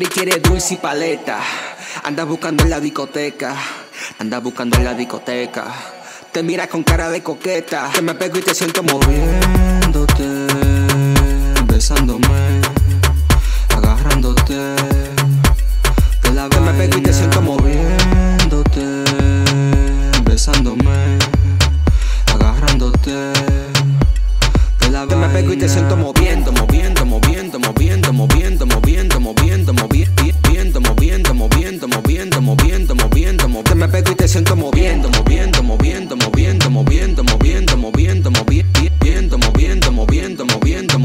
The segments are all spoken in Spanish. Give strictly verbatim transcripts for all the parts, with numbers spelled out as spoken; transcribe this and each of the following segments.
Baby quiere dulce y paleta. Anda buscando en la discoteca. Anda buscando en la discoteca. Te miras con cara de coqueta. Te me pego y te siento moviéndote, besándome, agarrándote de la vaina. Te me pego y te siento moviéndote, besándome, agarrándote de la vaina. Te me pego y te siento moviendo, moviendo, moviendo, moviendo, moviendo, moviendo, moviendo, moviendo, moviendo, moviendo, moviendo, moviendo, moviendo. Te me pego y te siento moviendo, moviendo, moviendo, moviendo, moviendo, moviendo, moviendo, moviendo, moviendo, moviendo, moviendo, moviendo,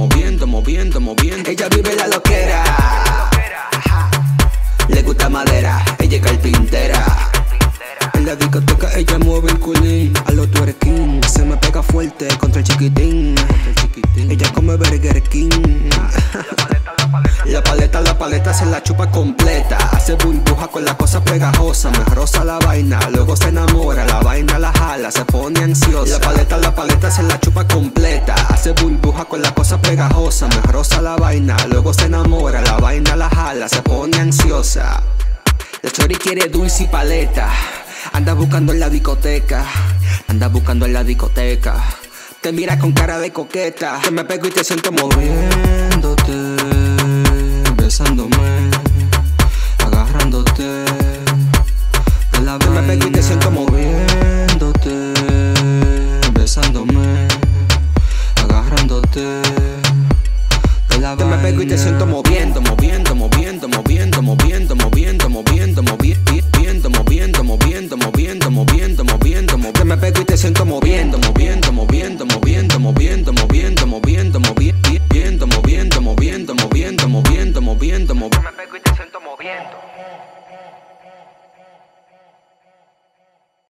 moviendo, moviendo. Ella vive la loquera, le gusta madera, ella es carpintera. En la discoteca ella mueve el culín, a lo Burger King, se me pega fuerte contra el chiquitín. Ella come Burger King. La paleta, la paleta se la chupa completa. Hace burbuja con la cosa pegajosa. Mejorosa la vaina, luego se enamora. La vaina la jala, se pone ansiosa. La paleta, la paleta se la chupa completa. Hace burbuja con la cosa pegajosa. Mejorosa la vaina, luego se enamora. La vaina la jala, se pone ansiosa. La chori quiere dulce y paleta. Anda buscando en la discoteca. Anda buscando en la discoteca. Te miras con cara de coqueta. Te me pego y te siento moviéndote, besándome, agarrándote de la vaina. Te me pego y te siento moviéndote, besándome, agarrándote de la vaina. Te me pego y te siento moviendo, moviendo, moviendo, moviendo, moviendo, moviendo, moviendo, moviendo, moviendo, moviendo, moviendo, moviendo, moviendo, moviendo. Te me pego y te siento moviendo, moviendo, moviendo, moviendo, moviendo, moviendo, moviendo, moviendo, moviendo, moviendo, moviendo, moviendo, moviendo. Te me pego y te siento moviendo.